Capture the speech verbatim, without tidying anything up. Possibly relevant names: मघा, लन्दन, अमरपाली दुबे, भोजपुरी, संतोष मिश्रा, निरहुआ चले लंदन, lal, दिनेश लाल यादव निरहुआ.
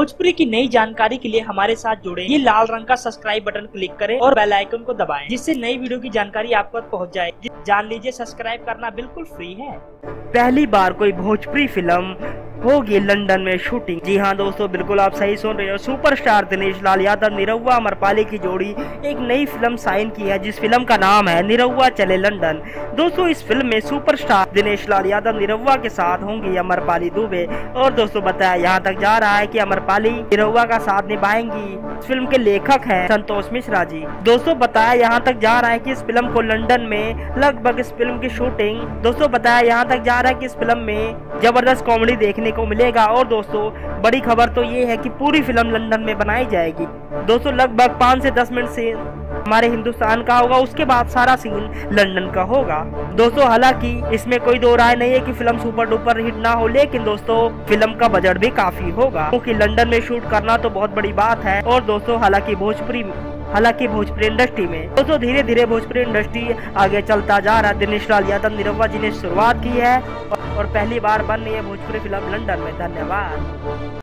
भोजपुरी की नई जानकारी के लिए हमारे साथ जुड़े। ये लाल रंग का सब्सक्राइब बटन क्लिक करें और बेल आइकन को दबाएं, जिससे नई वीडियो की जानकारी आप तक पहुंच जाए। जान लीजिए, सब्सक्राइब करना बिल्कुल फ्री है। पहली बार कोई भोजपुरी फिल्म होगी लंदन में शूटिंग। जी हाँ दोस्तों, बिल्कुल आप सही सुन रहे हो। सुपरस्टार दिनेश लाल यादव निरहुआ अमरपाली की जोड़ी एक नई फिल्म साइन की है, जिस फिल्म का नाम है निरहुआ चले लंदन। दोस्तों, इस फिल्म में सुपरस्टार दिनेश लाल यादव निरहुआ के साथ होंगी अमरपाली दुबे। और दोस्तों, बताया यहाँ तक जा रहा है कि अमरपाली निरहुआ का साथ निभाएंगी। इस फिल्म के लेखक है संतोष मिश्रा जी। दोस्तों, बताया यहाँ तक जा रहा है कि इस फिल्म को लंदन में लगभग इस फिल्म की शूटिंग दोस्तों बताया यहाँ तक जा रहा है कि इस फिल्म में जबरदस्त कॉमेडी देखने को मिलेगा। और दोस्तों, बड़ी खबर तो ये है कि पूरी फिल्म लंदन में बनाई जाएगी। दोस्तों, लगभग पाँच से दस मिनट से हमारे हिंदुस्तान का होगा, उसके बाद सारा सीन लंदन का होगा। दोस्तों, हालांकि इसमें कोई दो राय नहीं है कि फिल्म सुपर डुपर हिट ना हो, लेकिन दोस्तों फिल्म का बजट भी काफी होगा, क्योंकि लंदन में शूट करना तो बहुत बड़ी बात है। और दोस्तों, हालांकि भोजपुरी हालांकि भोजपुरी इंडस्ट्री में दोस्तों धीरे धीरे भोजपुरी इंडस्ट्री आगे चलता जा रहा है। दिनेश लाल यादव निरहुआ जी ने शुरुआत की है और पहली बार बन रही है भोजपुरी फिल्म लंदन में। धन्यवाद।